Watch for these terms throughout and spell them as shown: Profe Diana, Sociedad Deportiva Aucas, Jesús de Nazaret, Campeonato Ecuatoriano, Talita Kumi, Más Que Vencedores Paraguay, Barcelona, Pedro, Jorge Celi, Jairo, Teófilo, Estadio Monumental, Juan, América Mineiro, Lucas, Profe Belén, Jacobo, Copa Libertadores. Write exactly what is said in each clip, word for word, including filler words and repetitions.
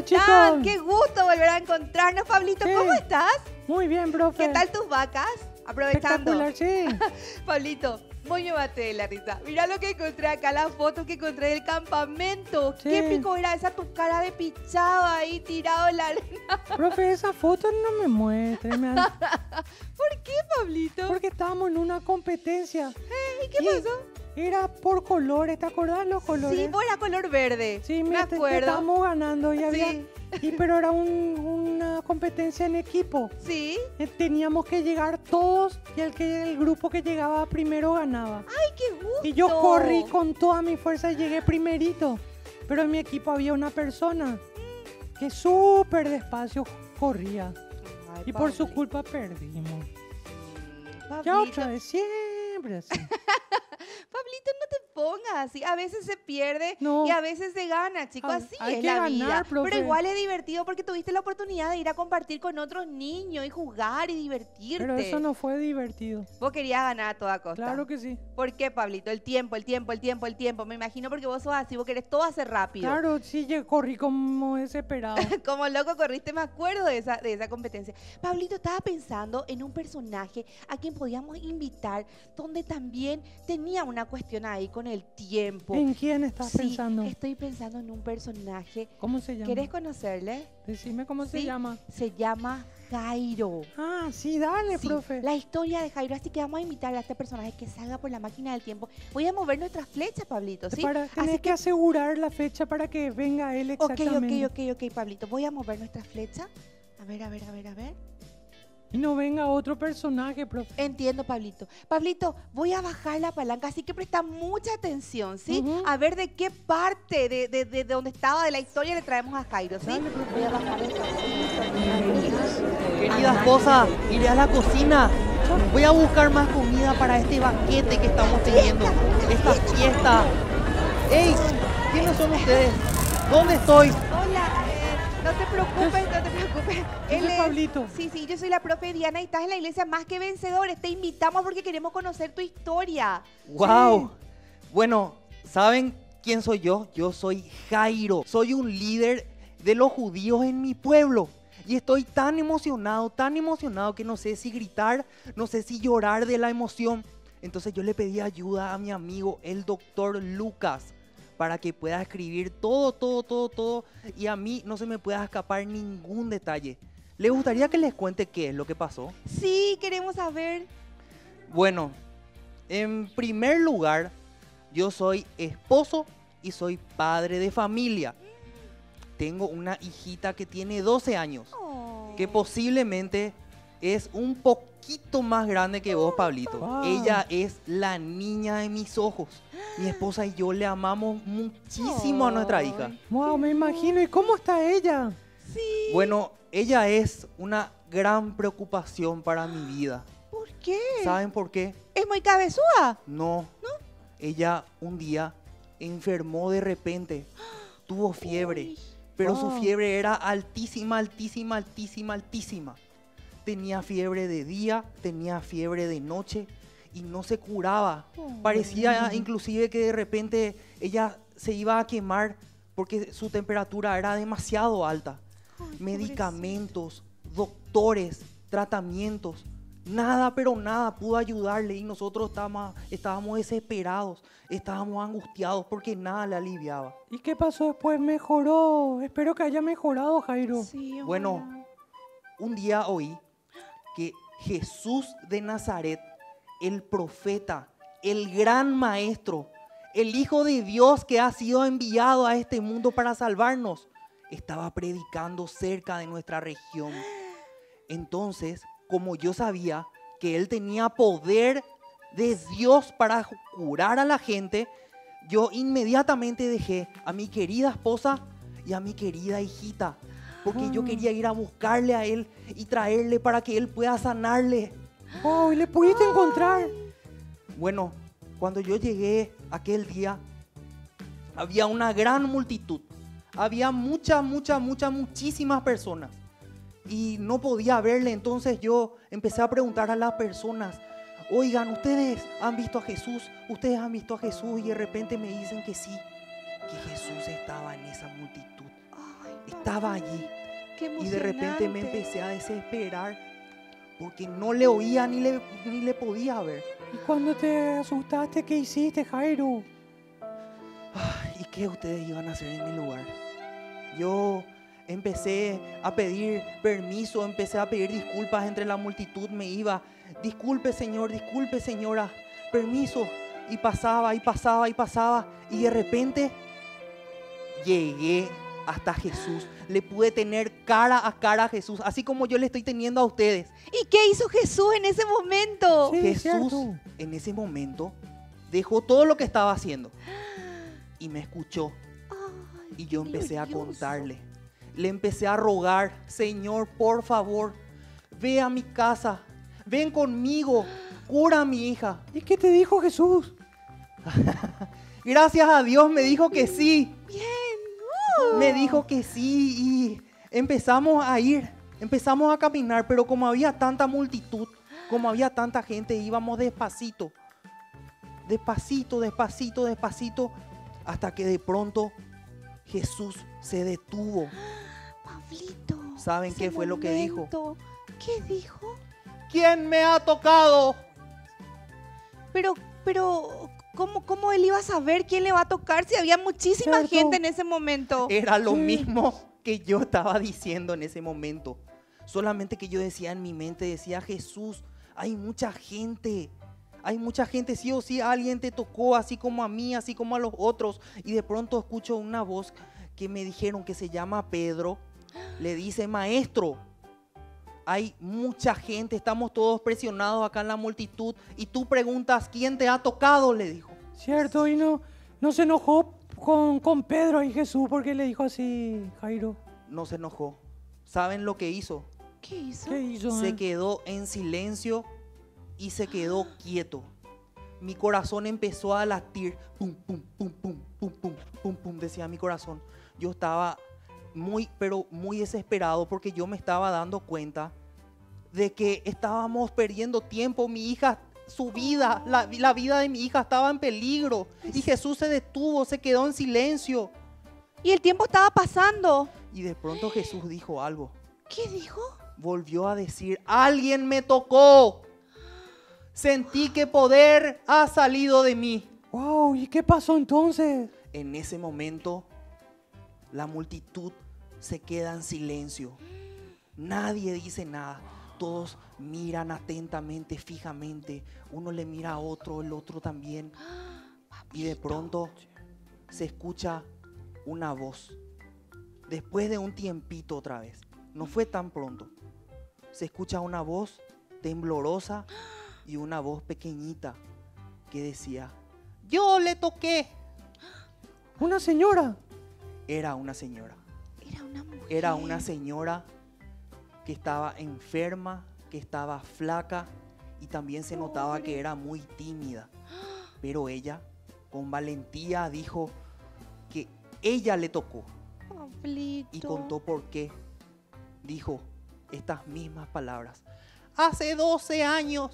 Hola, chicos. Qué gusto volver a encontrarnos, Pablito. Sí. ¿Cómo estás? Muy bien, profe. ¿Qué tal tus vacas? Aprovechando. Espectacular, sí. Pablito, voy a llevarte de la risa. Mira lo que encontré acá, la foto que encontré del campamento. Sí. Qué pico era esa, tu cara de pichado ahí tirado en la arena. Profe, esa foto no me muestre. Me han... ¿Por qué, Pablito? Porque estábamos en una competencia. ¿Eh? ¿Y qué y... pasó? Era por colores, ¿te acordás los colores? Sí, por la color verde. Sí, mira, me acuerdo. Estábamos ganando y había... Sí. Y, pero era un, una competencia en equipo. Sí. Teníamos que llegar todos y el, que, el grupo que llegaba primero ganaba. ¡Ay, qué gusto! Y yo corrí con toda mi fuerza y llegué primerito. Pero en mi equipo había una persona que súper despacio corría. Ay, y por su culpa perdimos. Ya otra vez, siempre así. Pablito, no te pongas así. A veces se pierde no. y a veces se gana, chico. Ay, así es la ganar, vida. Profe. Pero igual es divertido porque tuviste la oportunidad de ir a compartir con otros niños y jugar y divertirte. Pero eso no fue divertido. Vos querías ganar a toda costa. Claro que sí. ¿Por qué, Pablito? El tiempo, el tiempo, el tiempo, el tiempo. Me imagino porque vos sos así, vos querés todo hacer rápido. Claro, sí, yo corrí como desesperado. Como loco corriste, me acuerdo de esa, de esa competencia. Pablito, estaba pensando en un personaje a quien podíamos invitar donde también tenía una cuestión ahí con el tiempo. ¿En quién estás sí, pensando? Estoy pensando en un personaje. ¿Cómo se llama? ¿Querés conocerle? Decime cómo sí, se llama. Se llama Jairo. Ah, sí, dale, sí, profe. La historia de Jairo. Así que vamos a invitar a este personaje que salga por la máquina del tiempo. Voy a mover nuestras flechas, Pablito, ¿sí? Para, tenés así que... que asegurar la fecha para que venga él exactamente. Ok, ok, ok, ok, Pablito. Voy a mover nuestra flecha. A ver, a ver, a ver, a ver. Y no venga otro personaje, profe. Entiendo, Pablito. Pablito, voy a bajar la palanca, así que presta mucha atención, ¿sí? Uh-huh. A ver de qué parte de, de, de donde estaba de la historia le traemos a Jairo, ¿sí? Dale, voy a bajar esta. Queridas cosas, iré a la cocina. Voy a buscar más comida para este banquete que estamos teniendo. Esta fiesta. ¡Ey! ¿Quiénes son ustedes? ¿Dónde estoy? Hola. No te preocupes, no te preocupes. Él es Pablito. Sí, sí, yo soy la profe Diana y estás en la iglesia Más Que Vencedores. Te invitamos porque queremos conocer tu historia. ¡Wow! Sí. Bueno, ¿saben quién soy yo? Yo soy Jairo. Soy un líder de los judíos en mi pueblo. Y estoy tan emocionado, tan emocionado que no sé si gritar, no sé si llorar de la emoción. Entonces yo le pedí ayuda a mi amigo, el doctor Lucas, para que pueda escribir todo, todo, todo, todo, y a mí no se me pueda escapar ningún detalle. ¿Le gustaría que les cuente qué es lo que pasó? Sí, queremos saber. Bueno, en primer lugar, yo soy esposo y soy padre de familia. Tengo una hijita que tiene doce años, oh, que posiblemente es un poquito más grande que vos, Pablito. Wow. Ella es la niña de mis ojos. Mi esposa y yo le amamos muchísimo oh. a nuestra hija. Wow, me imagino. ¿Y cómo está ella? Sí. Bueno, ella es una gran preocupación para mi vida. ¿Por qué? ¿Saben por qué? ¿Es muy cabezuda? No. ¿No? Ella un día enfermó de repente. Tuvo fiebre. Uy. Pero wow. su fiebre era altísima, altísima, altísima, altísima. Tenía fiebre de día, tenía fiebre de noche y no se curaba. Oh, Parecía bien. inclusive que de repente ella se iba a quemar porque su temperatura era demasiado alta. Ay, medicamentos, pobrecita. Doctores, tratamientos, nada pero nada pudo ayudarle y nosotros estábamos, estábamos desesperados, estábamos angustiados porque nada le aliviaba. ¿Y qué pasó después? ¿Mejoró? Espero que haya mejorado, Jairo. Sí, bueno, un día oí que Jesús de Nazaret, el profeta, el gran maestro, el Hijo de Dios que ha sido enviado a este mundo para salvarnos, estaba predicando cerca de nuestra región. Entonces, como yo sabía que él tenía poder de Dios para curar a la gente, yo inmediatamente dejé a mi querida esposa y a mi querida hijita, porque yo quería ir a buscarle a él y traerle para que él pueda sanarle. ¡Oh! ¿Y le pudiste Ay. encontrar? Bueno, cuando yo llegué aquel día, había una gran multitud. Había muchas, muchas, muchas, muchísimas personas. Y no podía verle, entonces yo empecé a preguntar a las personas, oigan, ¿ustedes han visto a Jesús? ¿Ustedes han visto a Jesús? Y de repente me dicen que sí, que Jesús estaba en esa multitud. estaba allí. Y de repente me empecé a desesperar porque no le oía ni le, ni le podía ver. ¿Y cuando te asustaste, qué hiciste, Jairo? ¿Y qué ustedes iban a hacer en mi lugar? Yo empecé a pedir permiso, empecé a pedir disculpas entre la multitud, me iba. Disculpe, señor, disculpe, señora, permiso. Y pasaba, y pasaba, y pasaba. Y de repente llegué hasta Jesús. Le pude tener cara a cara a Jesús, así como yo le estoy teniendo a ustedes. ¿Y qué hizo Jesús en ese momento? Sí, Jesús en ese momento dejó todo lo que estaba haciendo y me escuchó. Ay, y yo empecé glorioso. a contarle. Le empecé a rogar, Señor, por favor, ve a mi casa, ven conmigo, cura a mi hija. ¿Y qué te dijo Jesús? Gracias a Dios me dijo que sí. Bien. Me dijo que sí y empezamos a ir, empezamos a caminar, pero como había tanta multitud, como había tanta gente, íbamos despacito, despacito, despacito, despacito, hasta que de pronto Jesús se detuvo. Pablito, ¿saben qué fue lo que dijo? ¿Qué dijo? ¿Quién me ha tocado? Pero, pero... ¿Cómo, ¿Cómo él iba a saber quién le va a tocar si había muchísima Cierto. gente en ese momento? Era lo mismo que yo estaba diciendo en ese momento. Solamente que yo decía en mi mente, decía, Jesús, hay mucha gente. Hay mucha gente, sí o sí, alguien te tocó, así como a mí, así como a los otros. Y de pronto escucho una voz que me dijeron que se llama Pedro. Le dice, maestro, hay mucha gente, estamos todos presionados acá en la multitud y tú preguntas quién te ha tocado, le dijo. Cierto, y no, no se enojó con, con Pedro y Jesús porque le dijo así, Jairo. No se enojó. ¿Saben lo que hizo? ¿Qué hizo? ¿Qué hizo eh? Se quedó en silencio y se quedó quieto. Mi corazón empezó a latir, pum, pum, pum, pum, pum, pum, pum, pum, decía mi corazón. Yo estaba muy, pero muy desesperado porque yo me estaba dando cuenta de que estábamos perdiendo tiempo, mi hija, su vida, la, la vida de mi hija estaba en peligro. Y Jesús se detuvo, se quedó en silencio. Y el tiempo estaba pasando. Y de pronto Jesús dijo algo. ¿Qué dijo? Volvió a decir, alguien me tocó. Sentí que poder ha salido de mí. Wow, ¿y qué pasó entonces? En ese momento, la multitud se queda en silencio. Nadie dice nada. Todos miran atentamente, fijamente. Uno le mira a otro, el otro también. Y de pronto se escucha una voz. Después de un tiempito otra vez. No fue tan pronto. Se escucha una voz temblorosa y una voz pequeñita que decía, yo le toqué. Una señora. Era una señora. Era una mujer. Era una señora que estaba enferma, que estaba flaca y también se notaba que era muy tímida. Pero ella, con valentía, dijo que ella le tocó. Pablito. Y contó por qué. Dijo estas mismas palabras. Hace doce años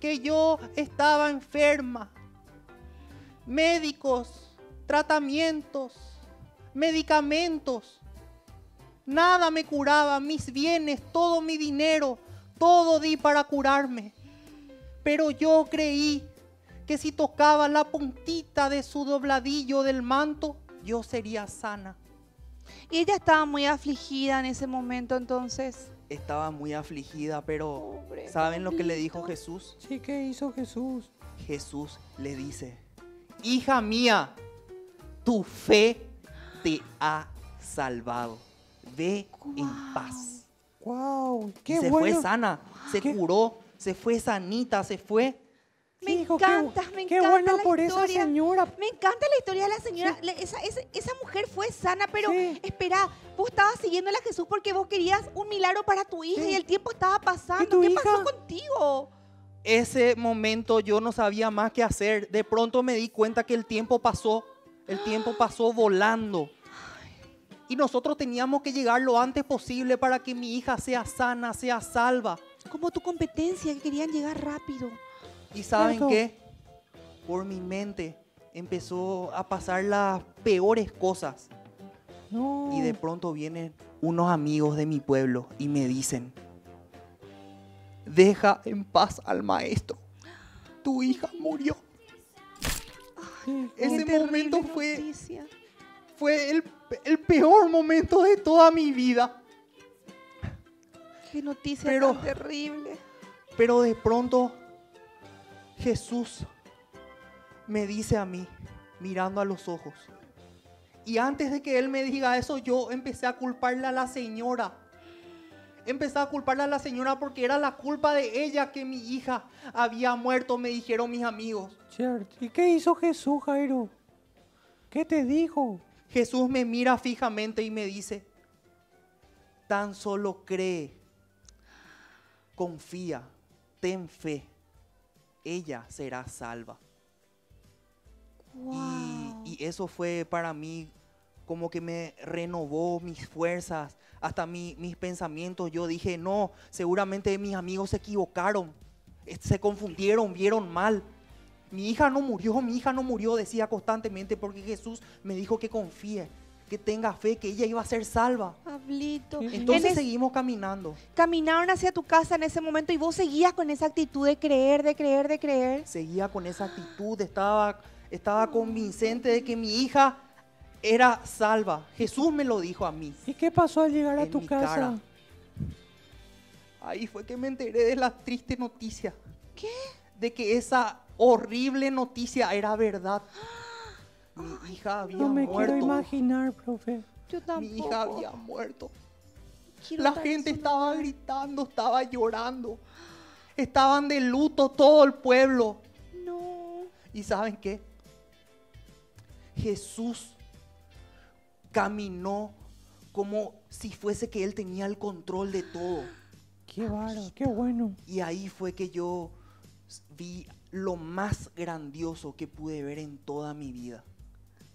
que yo estaba enferma. Médicos, tratamientos, medicamentos. Nada me curaba, mis bienes, todo mi dinero, todo di para curarme. Pero yo creí que si tocaba la puntita de su dobladillo del manto, yo sería sana. ¿Y ella estaba muy afligida en ese momento entonces? Estaba muy afligida, pero Pobre ¿saben lo que le dijo Jesús? Sí, ¿qué hizo Jesús? Jesús le dice, hija mía, tu fe te ha salvado. Ve wow. en paz. Wow, qué se bueno. fue sana, wow. se ¿Qué? curó, se fue sanita, se fue. Me Hijo, encanta, qué, me qué encanta. Qué bueno la por historia. esa señora. Me encanta la historia de la señora. Sí. La, esa, esa, esa mujer fue sana, pero sí. espera, vos estabas siguiéndole a Jesús porque vos querías un milagro para tu hija sí. y el tiempo estaba pasando. ¿Qué hija? pasó contigo? Ese momento yo no sabía más qué hacer. De pronto me di cuenta que el tiempo pasó, el tiempo pasó volando. Y nosotros teníamos que llegar lo antes posible para que mi hija sea sana, sea salva. Como tu competencia, que querían llegar rápido. ¿Y saben Cierto. qué? Por mi mente empezó a pasar las peores cosas. No. Y de pronto vienen unos amigos de mi pueblo y me dicen, deja en paz al maestro, tu hija murió. Ay, ese momento fue, noticia. fue el, el peor momento de toda mi vida. Qué noticia pero, tan terrible. Pero de pronto Jesús me dice a mí, mirando a los ojos, y antes de que él me diga eso, yo empecé a culparle a la señora. Empecé a culparle a la señora porque era la culpa de ella que mi hija había muerto, me dijeron mis amigos. Cierto. ¿Y qué hizo Jesús, Jairo? ¿Qué te dijo? Jesús me mira fijamente y me dice, tan solo cree, confía, ten fe, ella será salva. Wow. Y, y eso fue para mí como que me renovó mis fuerzas, hasta mi, mis pensamientos. Yo dije, no, seguramente mis amigos se equivocaron, se confundieron, vieron mal. Mi hija no murió, mi hija no murió, decía constantemente, porque Jesús me dijo que confíe, que tenga fe, que ella iba a ser salva. Pablito. Entonces en es, seguimos caminando. Caminaron hacia tu casa en ese momento y vos seguías con esa actitud de creer, de creer, de creer. Seguía con esa actitud, estaba... Estaba convincente de que mi hija era salva. Jesús me lo dijo a mí. ¿Y qué pasó al llegar a tu casa? Cara. Ahí fue que me enteré de la triste noticia. ¿Qué? De que esa horrible noticia era verdad. Mi hija había muerto. No me quiero imaginar, profe. Yo tampoco. Mi hija había muerto. La gente estaba gritando, estaba llorando. Estaban de luto todo el pueblo. No. ¿Y saben qué? Jesús caminó como si fuese que él tenía el control de todo. Qué bárbaro, qué bueno. Y ahí fue que yo vi lo más grandioso que pude ver en toda mi vida.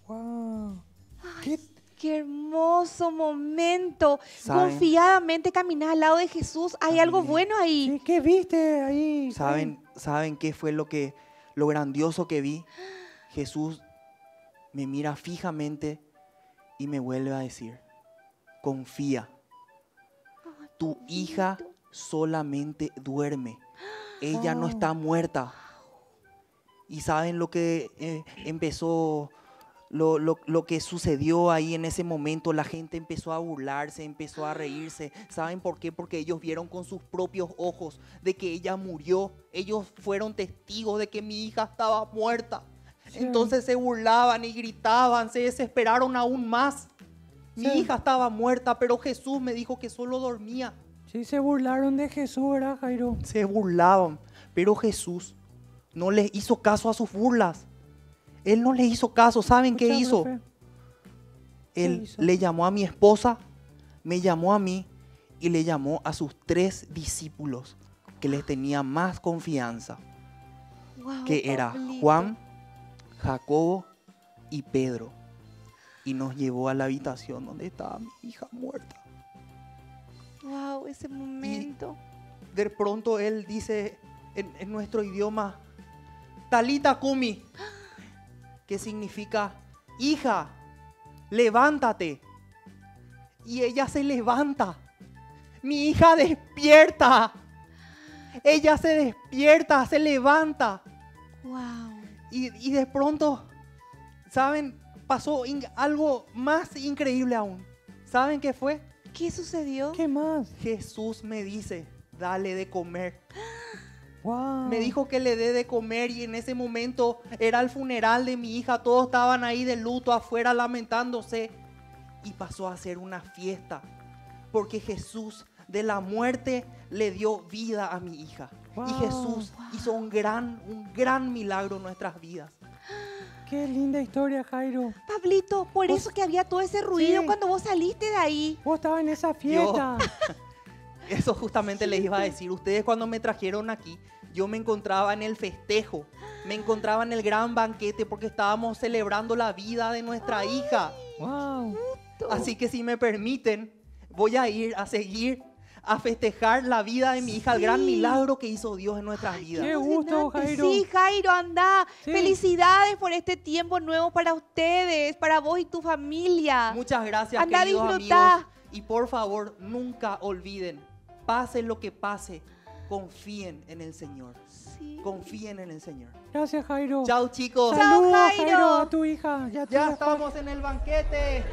Wow. Ay, qué, qué hermoso momento. ¿Saben? Confiadamente caminar al lado de Jesús. Hay Caminé. algo bueno ahí. Sí, ¿qué viste ahí? ¿Saben, saben qué fue lo que lo grandioso que vi? Jesús me mira fijamente y me vuelve a decir, confía, tu hija solamente duerme, ella no está muerta. Y saben lo que eh, empezó, lo, lo, lo que sucedió ahí en ese momento, la gente empezó a burlarse, empezó a reírse. ¿Saben por qué? Porque ellos vieron con sus propios ojos de que ella murió, ellos fueron testigos de que mi hija estaba muerta. Sí. Entonces se burlaban y gritaban, se desesperaron aún más. Mi sí. hija estaba muerta, pero Jesús me dijo que solo dormía. Sí, se burlaron de Jesús, ¿verdad, Jairo? Se burlaban, pero Jesús no les hizo caso a sus burlas. Él no les hizo caso. ¿Saben Escuchame, qué hizo? Fe. Él ¿Qué hizo? Le llamó a mi esposa, me llamó a mí y le llamó a sus tres discípulos que les tenía más confianza, wow, que era Pablito. Juan, Jacobo y Pedro, y nos llevó a la habitación donde estaba mi hija muerta. Wow, ese momento. Y de pronto él dice en, en nuestro idioma, Talita Kumi, que significa, hija, levántate. Y ella se levanta. Mi hija despierta. Ella se despierta, se levanta. Wow. Y, y de pronto, ¿saben? Pasó algo más increíble aún. ¿Saben qué fue? ¿Qué sucedió? ¿Qué más? Jesús me dice, dale de comer. Wow. Me dijo que le dé de comer, y en ese momento era el funeral de mi hija. Todos estaban ahí de luto afuera lamentándose. Y pasó a ser una fiesta. Porque Jesús de la muerte le dio vida a mi hija. Wow. Y Jesús wow. hizo un gran, un gran milagro en nuestras vidas. Qué linda historia, Jairo. Pablito, por ¿Vos? eso que había todo ese ruido sí. cuando vos saliste de ahí. Vos estabas en esa fiesta. Yo, eso justamente sí. les iba a decir. Ustedes cuando me trajeron aquí, yo me encontraba en el festejo. Me encontraba en el gran banquete porque estábamos celebrando la vida de nuestra Ay, hija. Wow. Así que si me permiten, voy a ir a seguir a festejar la vida de mi hija, el gran milagro que hizo Dios en nuestras Ay, vidas. ¡Qué gusto, Jairo! Sí, Jairo, anda. Sí. Felicidades por este tiempo nuevo para ustedes, para vos y tu familia. Muchas gracias, anda, queridos disfruta. amigos. Y por favor, nunca olviden, pase lo que pase, confíen en el Señor. Sí. Confíen en el Señor. Gracias, Jairo. Chao, chicos. Saludos, Jairo. Jairo, a tu hija. Ya, ya estamos en el banquete.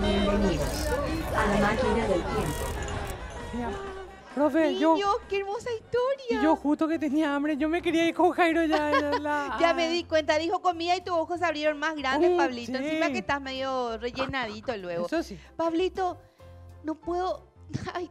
Bienvenidos a la máquina del tiempo. Mira, profe, Niños, yo... ¡qué hermosa historia! Yo justo que tenía hambre, yo me quería ir con Jairo ya. Ya, la, ya me di cuenta, dijo comida y tus ojos se abrieron más grandes, uh, Pablito. Sí. Encima que estás medio rellenadito luego. Eso sí. Pablito, no puedo... Ay,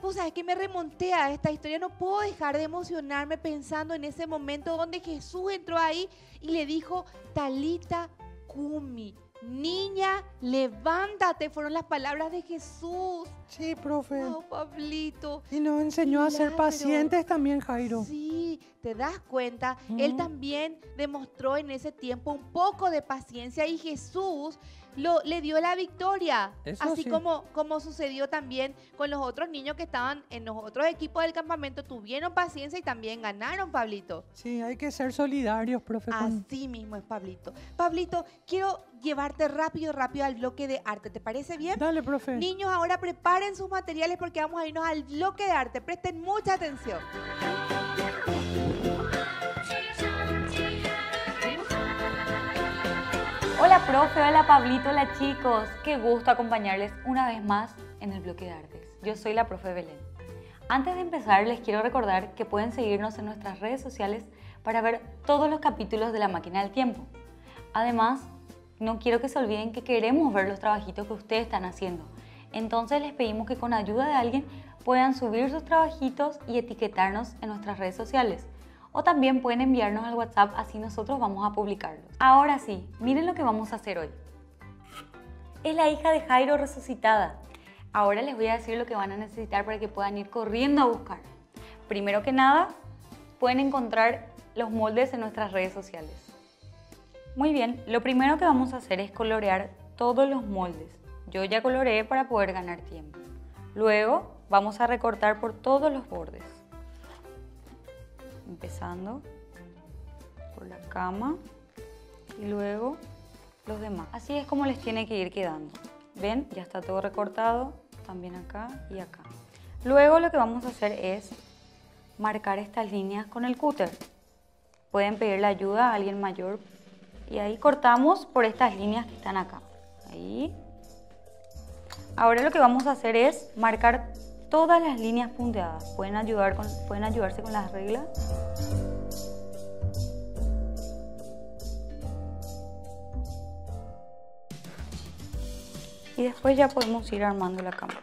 vos sabés que me remonté a esta historia. No puedo dejar de emocionarme pensando en ese momento donde Jesús entró ahí y le dijo, Talita Kumi. Niña, levántate, fueron las palabras de Jesús. Sí, profe. No, Pablito. Y nos enseñó Milagro. a ser pacientes también, Jairo. Sí, te das cuenta. Uh-huh. Él también demostró en ese tiempo un poco de paciencia y Jesús lo, le dio la victoria. Eso Así sí. como, como sucedió también con los otros niños que estaban en los otros equipos del campamento. Tuvieron paciencia y también ganaron, Pablito. Sí, hay que ser solidarios, profe. Así con... mismo es, Pablito. Pablito, quiero llevarte rápido, rápido al bloque de arte. ¿Te parece bien? Dale, profe. Niños, ahora preparen sus materiales porque vamos a irnos al bloque de arte. Presten mucha atención. Hola, profe. Hola, Pablito. Hola, chicos. Qué gusto acompañarles una vez más en el bloque de artes. Yo soy la profe Belén. Antes de empezar, les quiero recordar que pueden seguirnos en nuestras redes sociales para ver todos los capítulos de La Máquina del Tiempo. Además, no quiero que se olviden que queremos ver los trabajitos que ustedes están haciendo. Entonces les pedimos que con ayuda de alguien puedan subir sus trabajitos y etiquetarnos en nuestras redes sociales. O también pueden enviarnos al WhatsApp, así nosotros vamos a publicarlos. Ahora sí, miren lo que vamos a hacer hoy. Es la hija de Jairo resucitada. Ahora les voy a decir lo que van a necesitar para que puedan ir corriendo a buscar. Primero que nada, pueden encontrar los moldes en nuestras redes sociales. Muy bien, lo primero que vamos a hacer es colorear todos los moldes. Yo ya coloreé para poder ganar tiempo. Luego vamos a recortar por todos los bordes. Empezando por la cama y luego los demás. Así es como les tiene que ir quedando. ¿Ven? Ya está todo recortado, también acá y acá. Luego lo que vamos a hacer es marcar estas líneas con el cúter. Pueden pedirle ayuda a alguien mayor. Y ahí cortamos por estas líneas que están acá. Ahí. Ahora lo que vamos a hacer es marcar todas las líneas punteadas. Pueden, ayudar con, pueden ayudarse con las reglas. Y después ya podemos ir armando la cama.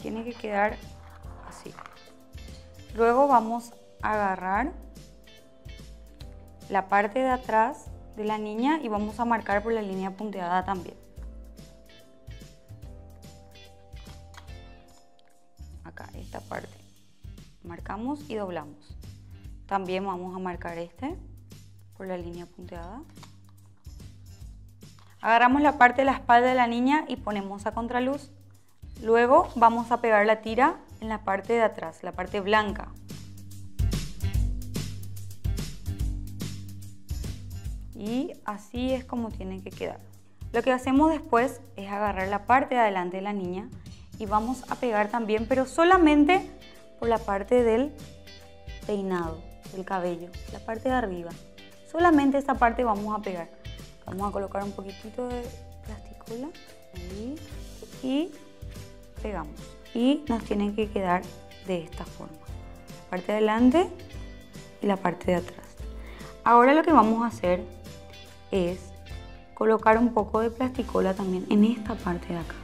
Tiene que quedar así. Luego vamos a agarrar la parte de atrás de la niña y vamos a marcar por la línea punteada también. Acá, esta parte. Marcamos y doblamos. También vamos a marcar este por la línea punteada. Agarramos la parte de la espalda de la niña y ponemos a contraluz. Luego vamos a pegar la tira en la parte de atrás, la parte blanca. Y así es como tienen que quedar. Lo que hacemos después es agarrar la parte de adelante de la niña y vamos a pegar también, pero solamente por la parte del peinado, del cabello, la parte de arriba. Solamente esta parte vamos a pegar. Vamos a colocar un poquitito de plasticola ahí, y pegamos. Y nos tienen que quedar de esta forma. La parte de adelante y la parte de atrás. Ahora lo que vamos a hacer es colocar un poco de plasticola también en esta parte de acá,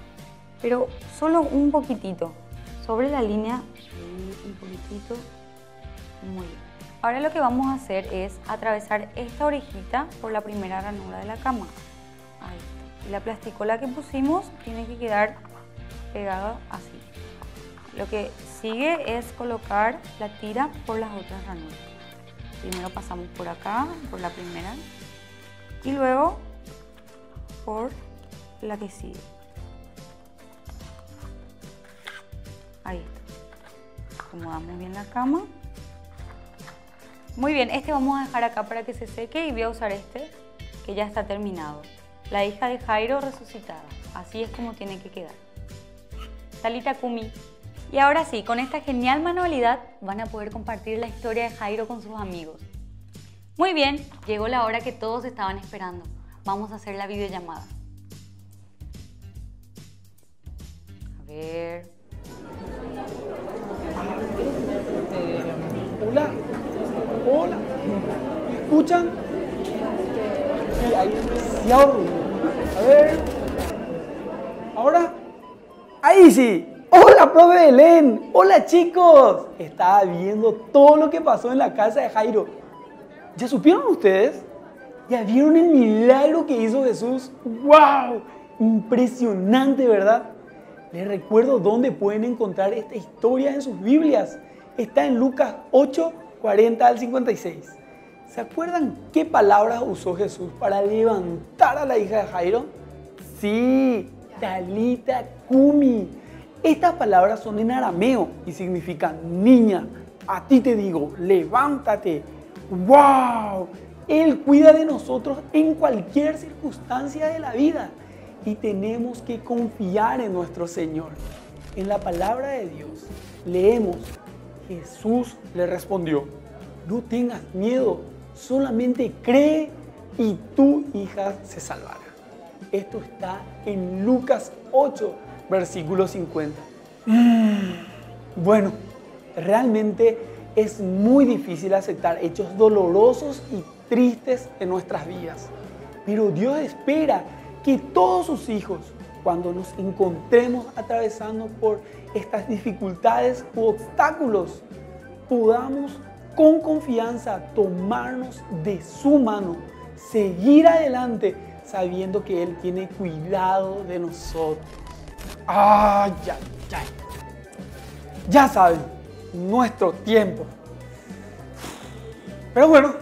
pero solo un poquitito sobre la línea, un poquitito, muy bien. Ahora lo que vamos a hacer es atravesar esta orejita por la primera ranura de la cama. Ahí está. Y la plasticola que pusimos tiene que quedar pegada así. Lo que sigue es colocar la tira por las otras ranuras. Primero pasamos por acá, por la primera. y luego por la que sigue. Ahí está. Acomodamos bien la cama. Muy bien, este vamos a dejar acá para que se seque y voy a usar este que ya está terminado. La hija de Jairo resucitada. Así es como tiene que quedar. Talita Kumi. Y ahora sí, con esta genial manualidad van a poder compartir la historia de Jairo con sus amigos. Muy bien, llegó la hora que todos estaban esperando. Vamos a hacer la videollamada. A ver... Hola, hola, ¿me escuchan? Sí, hay demasiado ruido. A ver... ¿Ahora? ¡Ahí sí! ¡Hola, profe Belén! ¡Hola, chicos! Estaba viendo todo lo que pasó en la casa de Jairo. ¿Ya supieron ustedes? ¿Ya vieron el milagro que hizo Jesús? ¡Wow! Impresionante, ¿verdad? Les recuerdo dónde pueden encontrar esta historia en sus Biblias. Está en Lucas ocho, cuarenta al cincuenta y seis. ¿Se acuerdan qué palabras usó Jesús para levantar a la hija de Jairo? Sí, Talita Kumi. Estas palabras son en arameo y significan: niña, a ti te digo, levántate. ¡Wow! Él cuida de nosotros en cualquier circunstancia de la vida y tenemos que confiar en nuestro Señor. En la palabra de Dios leemos: Jesús le respondió, no tengas miedo, solamente cree y tu hija se salvará. Esto está en Lucas ocho. Versículo cincuenta. Bueno, realmente es muy difícil aceptar hechos dolorosos y tristes en nuestras vidas. Pero Dios espera que todos sus hijos, cuando nos encontremos atravesando por estas dificultades u obstáculos, podamos con confianza tomarnos de su mano, seguir adelante sabiendo que Él tiene cuidado de nosotros. Ah, ya, ya. Ya saben, nuestro tiempo. Pero bueno,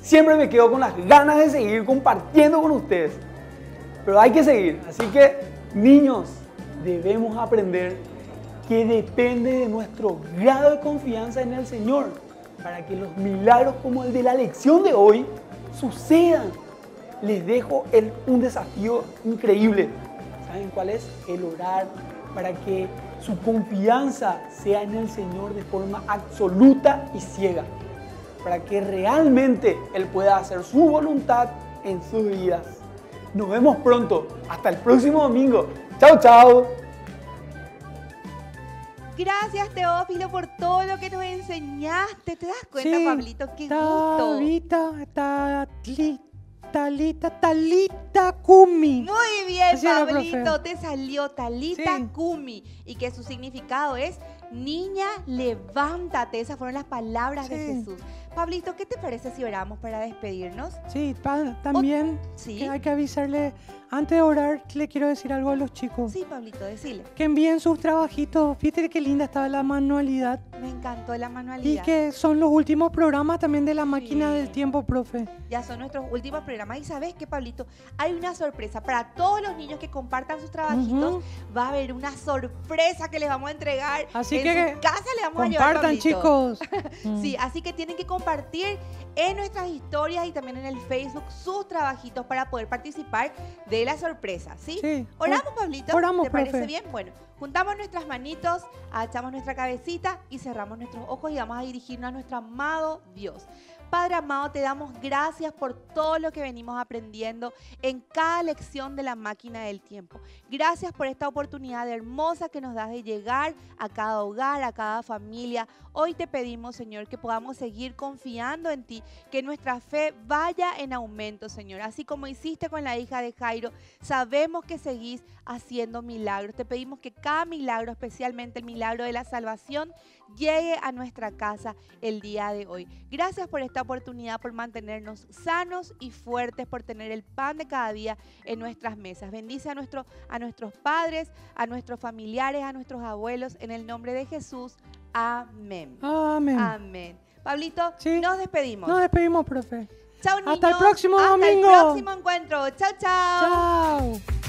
siempre me quedo con las ganas de seguir compartiendo con ustedes. Pero hay que seguir. Así que, niños, debemos aprender que depende de nuestro grado de confianza en el Señor para que los milagros como el de la lección de hoy sucedan. Les dejo el, un desafío increíble. ¿Saben cuál es? El orar para que su confianza sea en el Señor de forma absoluta y ciega, para que realmente Él pueda hacer su voluntad en sus vidas. Nos vemos pronto. Hasta el próximo domingo. Chao, chao. Gracias, Teófilo, por todo lo que nos enseñaste. ¿Te das cuenta, sí, Pablito? ¡Qué gusto! Está Talita, Talita Kumi. Muy bien, Pablito, te salió Talita sí. Kumi. Y que su significado es: niña, levántate. Esas fueron las palabras sí. de Jesús. Pablito, ¿qué te parece si oramos para despedirnos? Sí, pa, también o, ¿sí? que hay que avisarle. Antes de orar, le quiero decir algo a los chicos. Sí, Pablito, decile. Que envíen sus trabajitos. Fíjate qué linda estaba la manualidad. Me encantó la manualidad. Y que son los últimos programas también de la máquina sí. del tiempo, profe. Ya son nuestros últimos programas. Y ¿sabes qué, Pablito? Hay una sorpresa. Para todos los niños que compartan sus trabajitos, uh-huh. va a haber una sorpresa que les vamos a entregar. Así en que su casa les vamos a llevar, compartan, chicos. Sí, así que tienen que compartir en nuestras historias y también en el Facebook sus trabajitos para poder participar de la sorpresa, ¿sí? sí. Oramos, Pablito. Oramos, ¿te profe. parece bien? Bueno, juntamos nuestras manitos, agachamos nuestra cabecita y cerramos nuestros ojos y vamos a dirigirnos a nuestro amado Dios. Padre amado, te damos gracias por todo lo que venimos aprendiendo en cada lección de la máquina del tiempo. Gracias por esta oportunidad hermosa que nos das de llegar a cada hogar, a cada familia. Hoy te pedimos, Señor, que podamos seguir confiando en ti, que nuestra fe vaya en aumento, Señor. Así como hiciste con la hija de Jairo, sabemos que seguís haciendo milagros. Te pedimos que cada milagro, especialmente el milagro de la salvación, llegue a nuestra casa el día de hoy. Gracias por esta oportunidad, por mantenernos sanos y fuertes, por tener el pan de cada día en nuestras mesas. Bendice a, nuestro, a nuestros padres, a nuestros familiares, a nuestros abuelos, en el nombre de Jesús. Amén. Amén. Amén. Pablito, sí. nos despedimos. Nos despedimos, profe. Chao, niños. Hasta el próximo domingo. Hasta el próximo encuentro. Chao, chao. Chao.